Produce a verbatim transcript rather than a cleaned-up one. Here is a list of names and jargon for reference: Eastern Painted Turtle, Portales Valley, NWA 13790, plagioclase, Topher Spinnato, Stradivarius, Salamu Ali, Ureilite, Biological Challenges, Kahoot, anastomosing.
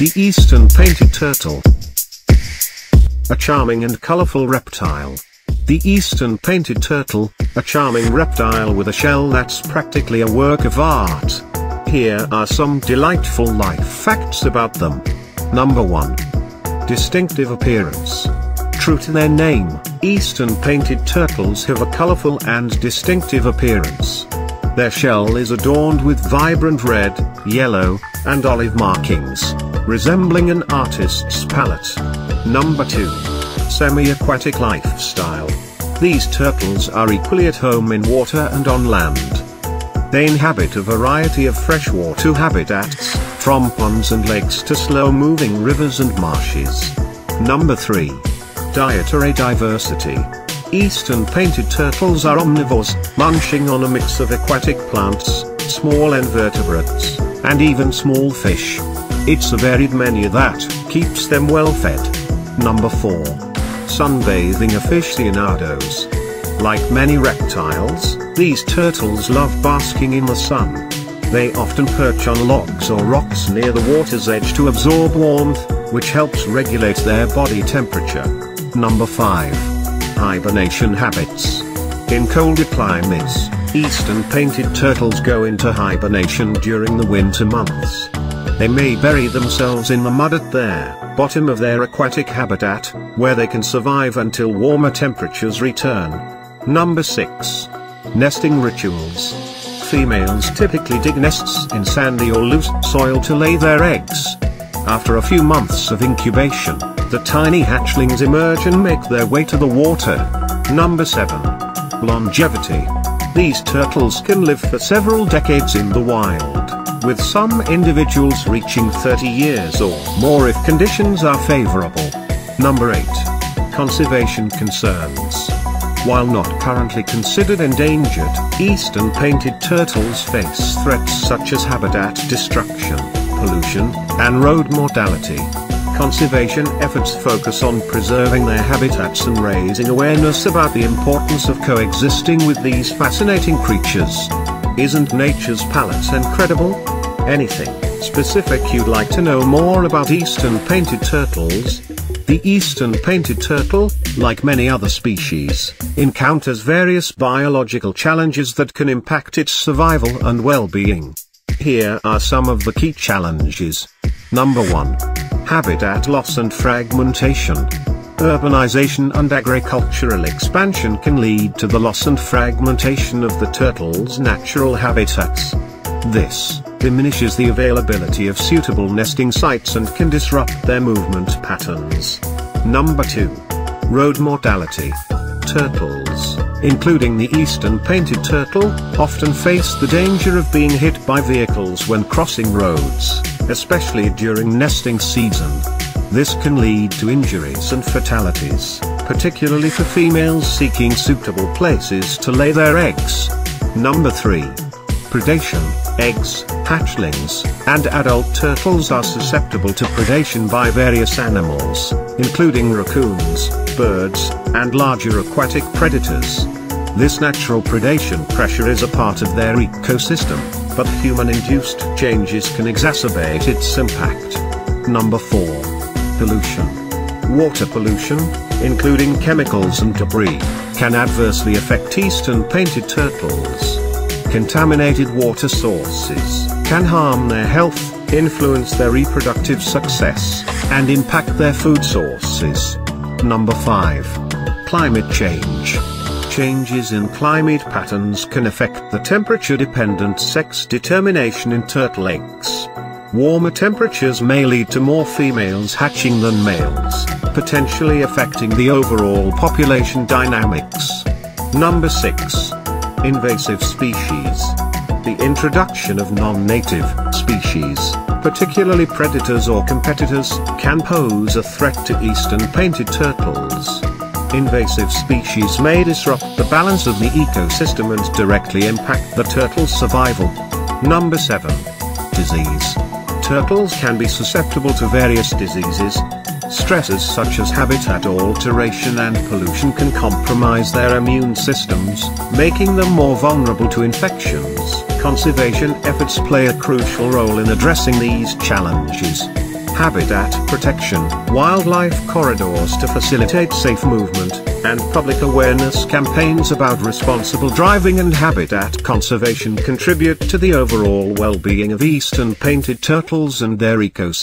The Eastern Painted Turtle. A charming and colorful reptile. The Eastern Painted Turtle, a charming reptile with a shell that's practically a work of art. Here are some delightful life facts about them. Number one. Distinctive appearance. True to their name, Eastern Painted Turtles have a colorful and distinctive appearance. Their shell is adorned with vibrant red, yellow, and olive markings, resembling an artist's palette. Number two. Semi-aquatic lifestyle. These turtles are equally at home in water and on land. They inhabit a variety of freshwater habitats, from ponds and lakes to slow-moving rivers and marshes. Number three. Dietary diversity. Eastern Painted Turtles are omnivores, munching on a mix of aquatic plants, small invertebrates, and even small fish. It's a varied menu that keeps them well fed. Number four. Sunbathing aficionados. Like many reptiles, these turtles love basking in the sun. They often perch on logs or rocks near the water's edge to absorb warmth, which helps regulate their body temperature. Number five. Hibernation habits. In colder climates, Eastern Painted Turtles go into hibernation during the winter months. They may bury themselves in the mud at the bottom of their aquatic habitat, where they can survive until warmer temperatures return. Number six. Nesting rituals. Females typically dig nests in sandy or loose soil to lay their eggs. After a few months of incubation, the tiny hatchlings emerge and make their way to the water. Number seven. Longevity. These turtles can live for several decades in the wild, with some individuals reaching thirty years or more if conditions are favorable. Number eight. Conservation concerns. While not currently considered endangered, Eastern Painted Turtles face threats such as habitat destruction, pollution, and road mortality. Conservation efforts focus on preserving their habitats and raising awareness about the importance of coexisting with these fascinating creatures. Isn't nature's palette incredible? Anything specific you'd like to know more about Eastern Painted Turtles? The Eastern Painted Turtle, like many other species, encounters various biological challenges that can impact its survival and well-being. Here are some of the key challenges. Number one. Habitat loss and fragmentation. Urbanization and agricultural expansion can lead to the loss and fragmentation of the turtles' natural habitats. This diminishes the availability of suitable nesting sites and can disrupt their movement patterns. Number two. Road mortality. Turtles, including the Eastern Painted Turtle, often face the danger of being hit by vehicles when crossing roads, especially during nesting season. This can lead to injuries and fatalities, particularly for females seeking suitable places to lay their eggs. Number three. Predation. Eggs, hatchlings, and adult turtles are susceptible to predation by various animals, including raccoons, birds, and larger aquatic predators. This natural predation pressure is a part of their ecosystem, but human-induced changes can exacerbate its impact. Number four. Pollution. Water pollution, including chemicals and debris, can adversely affect Eastern Painted Turtles. Contaminated water sources can harm their health, influence their reproductive success, and impact their food sources. Number five. Climate change. Changes in climate patterns can affect the temperature-dependent sex determination in turtle eggs. Warmer temperatures may lead to more females hatching than males, potentially affecting the overall population dynamics. Number six. Invasive species. The introduction of non-native species, particularly predators or competitors, can pose a threat to Eastern Painted Turtles. Invasive species may disrupt the balance of the ecosystem and directly impact the turtle's survival. Number seven. Disease. Turtles can be susceptible to various diseases. Stresses such as habitat alteration and pollution can compromise their immune systems, making them more vulnerable to infections. Conservation efforts play a crucial role in addressing these challenges. habitat protection, wildlife corridors to facilitate safe movement, and public awareness campaigns about responsible driving and habitat conservation contribute to the overall well-being of eastern painted turtles and their ecosystem.